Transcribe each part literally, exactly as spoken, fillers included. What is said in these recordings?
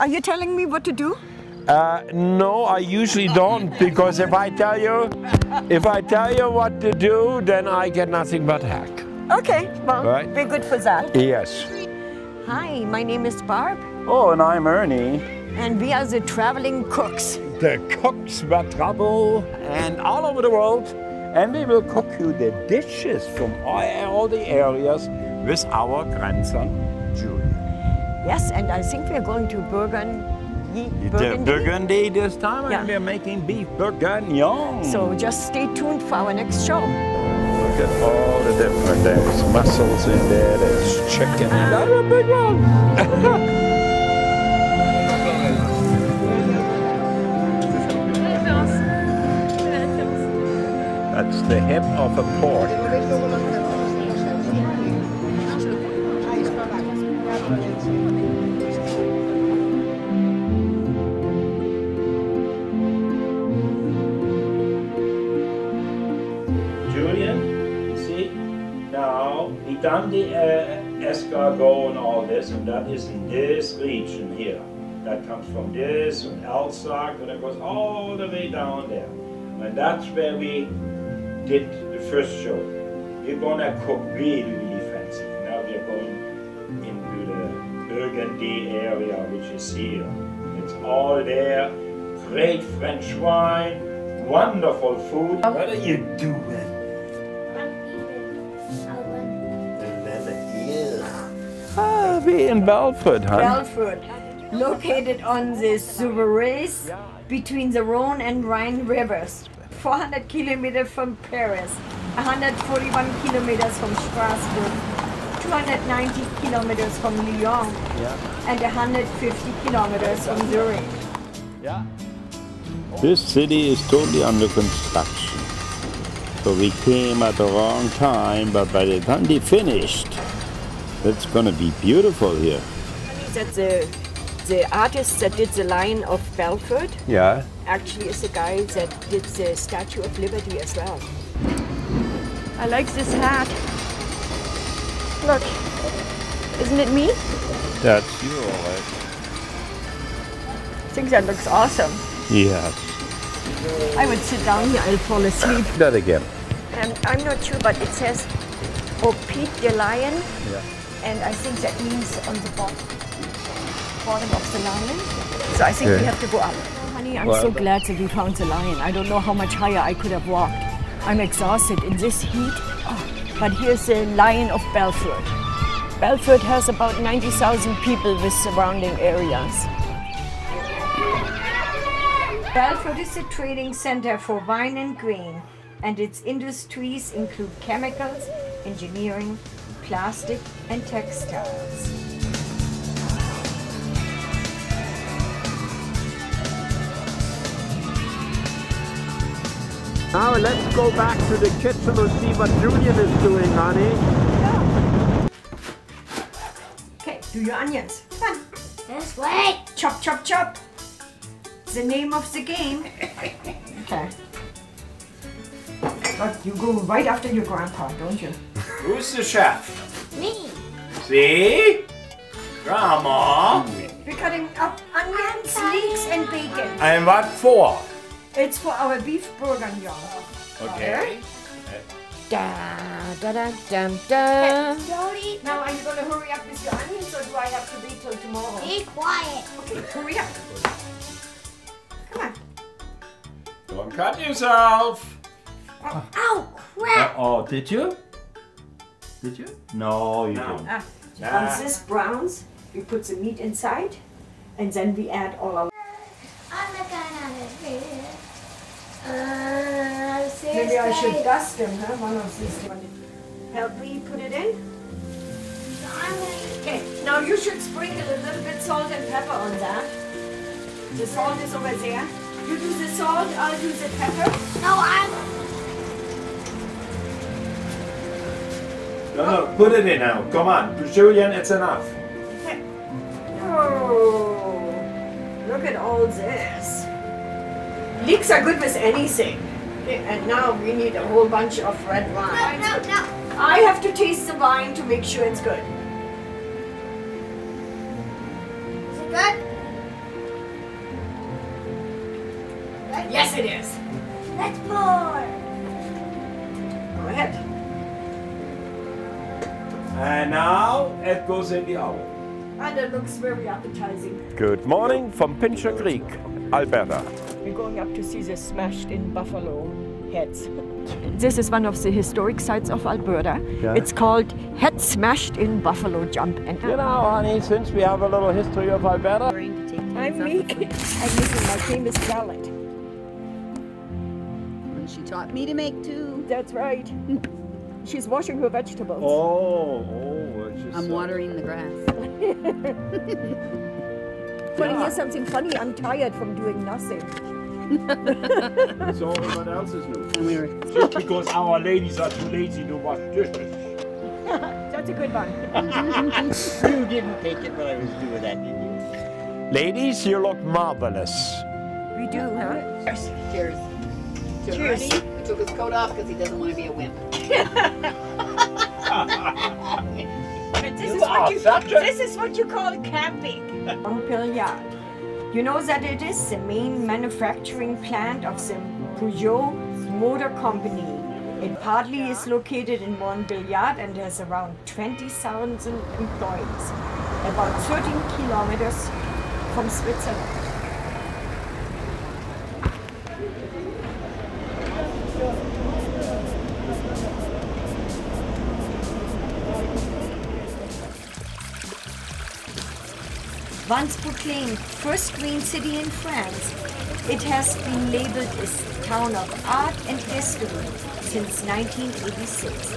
Are you telling me what to do? Uh, no, I usually don't, because if I tell you, if I tell you what to do, then I get nothing but hack. Okay, well, right? We're good for that. Yes. Hi, my name is Barb. Oh, and I'm Ernie. And we are the traveling cooks. The cooks but trouble, and all over the world. And we will cook you the dishes from all, all the areas with our grandson, Julian. Yes, and I think we're going to Burgundy. Burgundy, Burgundy this time, yeah. And we're making beef bourguignon. So just stay tuned for our next show. Look at all the different, there's mussels in there, there's chicken. That's a big one. That's the hip of a pork. Julian, you see, now he done the uh, escargot and all this, and that is in this region here. That comes from this, and Alsace, and it goes all the way down there. And that's where we did the first show. We're gonna cook really, really fancy. Now we're going into the Burgundy area, which is here. It's all there. Great French wine, wonderful food. What are you doing? I'm eating a lemon. Ah, we're in Belfort, huh? Belfort, located on the Souveraise, between the Rhone and Rhine rivers. four hundred kilometers from Paris, one hundred forty-one kilometers from Strasbourg, two hundred ninety kilometers from Lyon, yeah. And one hundred fifty kilometers from Zurich. Yeah. This city is totally under construction. So we came at the wrong time, but by the time they finished, it's going to be beautiful here. That's the, the artist that did the Lion of Belfort. Yeah. Actually is the guy that did the Statue of Liberty as well. I like this hat. Look, isn't it me? That's you, all right. I think that looks awesome. Yes. I would sit down here, I'll fall asleep. That again. Um, I'm not sure, but it says, "Oh, Pete the Lion." Yeah. And I think that means on the bottom, bottom of the lion. So I think yeah. we have to go up. I'm so glad that we found the lion. I don't know how much higher I could have walked. I'm exhausted in this heat. Oh, but here's the Lion of Belfort. Belfort has about ninety thousand people with surrounding areas. Belfort is a trading center for wine and grain, and its industries include chemicals, engineering, plastic, and textiles. Now let's go back to the kitchen and see what Julian is doing, honey. Yeah. Okay, do your onions. Come on. This way. Chop, chop, chop. The name of the game. Okay. But you go right after your grandpa, don't you? Who's the chef? Me. See? Grandma. We're cutting up onions, leeks, and bacon. And what for? It's for our beef bourguignon. Okay. Da da da da da. Jody, now are you gonna hurry up with your onions, or do I have to wait till tomorrow? Be quiet. Okay, hurry up. Come on. Don't cut yourself. Oh, oh crap! Uh oh, did you? Did you? No, you no. didn't. Ah. Ah. Once this browns, we put the meat inside, and then we add all our. Uh, Maybe I should dust them, huh? One of these. Help me put it in. Okay, now you should sprinkle a little bit salt and pepper on that. The salt is over there. You do the salt, I'll do the pepper. No, I'm... No, no, put it in now. Come on, Julian, it's enough. Okay. Oh, look at all this. Leeks are good with anything. And now we need a whole bunch of red wine. No, no, no. I have to taste the wine to make sure it's good. Is it good? Yes, it is. Let's pour. Go ahead. And now it goes in the oven. And it looks very appetizing. Good morning from Pincher Creek, Alberta. We're going up to see the smashed in buffalo heads. This is one of the historic sites of Alberta. Yeah. It's called Head Smashed in Buffalo Jump. And you know, honey, since we have a little history of Alberta, I'm making, I'm making my famous salad. And she taught me to make too. That's right. She's washing her vegetables. Oh, oh, just I'm so watering the grass. But yeah. Here's something funny. I'm tired from doing nothing. So everyone else is new. Just because our ladies are too lazy to wash dishes. That's a good one. You didn't take it when I was doing that, did you? Ladies, you look marvelous. We do, huh? Cheers. Cheers. To Cheers. Ernie, who took his coat off because he doesn't want to be a wimp. This, is what you, this is what you call camping. Montbéliard. You know that it is the main manufacturing plant of the Peugeot motor company. It partly is located in Montbéliard and has around twenty thousand employees, about thirteen kilometers from Switzerland. Once proclaimed first green city in France, it has been labeled as Town of Art and History since nineteen eighty-six.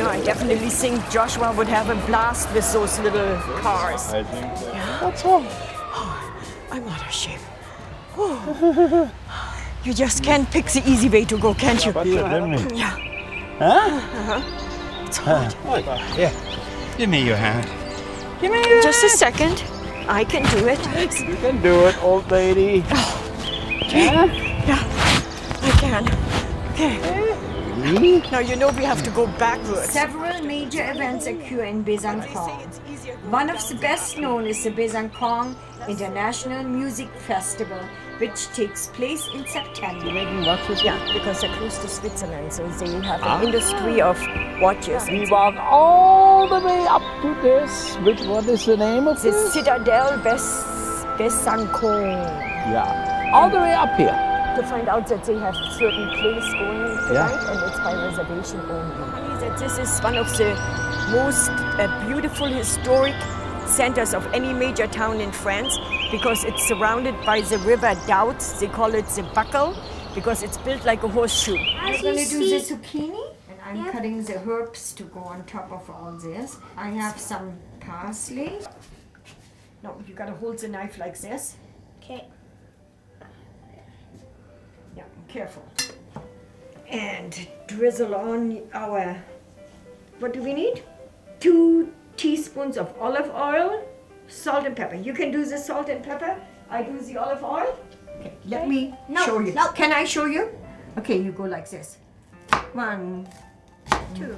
No, I definitely think Joshua would have a blast with those little cars. I think so. Yeah. That's all. Oh, I'm out of shape. You just can't pick the easy way to go, can't you? Yeah. Huh? Uh-huh. It's hot. Uh, yeah. Give me your hand. Give me your Just hand. a second. I can do it. You can do it, old lady. Oh. Okay. Huh? Yeah, I can. Okay. Really? Now, you know we have to go backwards. Several major events occur in Besancon. One of the best known is the Besancon International Music Festival, which takes place in September. You make me watch with yeah, because they're close to Switzerland, so they have ah. an industry of watches. We walk all the way up to this. Which what is the name of the this? The Citadel Besancon. Yeah, all the way up here. To find out that they have a certain place going tonight, yeah. and it's by reservation only. That this is one of the most uh, beautiful historic centers of any major town in France, because it's surrounded by the river Doubt. They call it the buckle because it's built like a horseshoe. I'm going to do the zucchini, and I'm yeah. cutting the herbs to go on top of all this. I have some parsley. No, you got to hold the knife like this. Okay. Yeah, careful. And drizzle on our, what do we need? Two teaspoons of olive oil, salt and pepper. You can do the salt and pepper. I do the olive oil. Okay, let me no, show you. No. Can I show you? Okay, you go like this. One, two.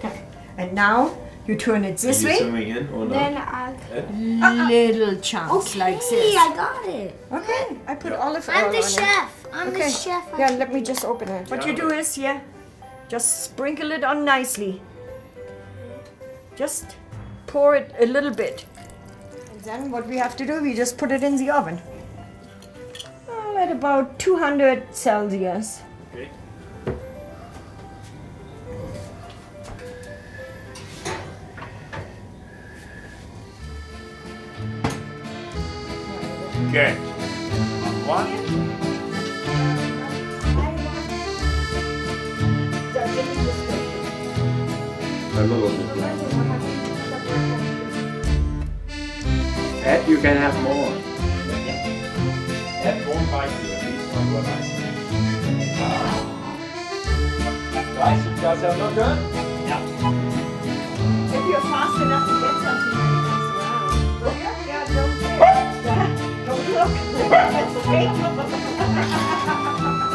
Okay. And now you turn it this way. In, then I'll uh, little chunks okay, like this. I got it. Okay, I put olive oil. I'm the on chef. It. I'm okay. the chef. Yeah, let me just open it. What you do is, yeah, just sprinkle it on nicely. Just pour it a little bit. And then what we have to do, we just put it in the oven. Well, at about two hundred Celsius. Okay. Good. One. I love it. Ed, you can have more. Ed won't bite you, at least not what I say. Guys, does that look good? Yeah. If you're fast enough to get something like this, yeah, don't look. Don't look. That's okay.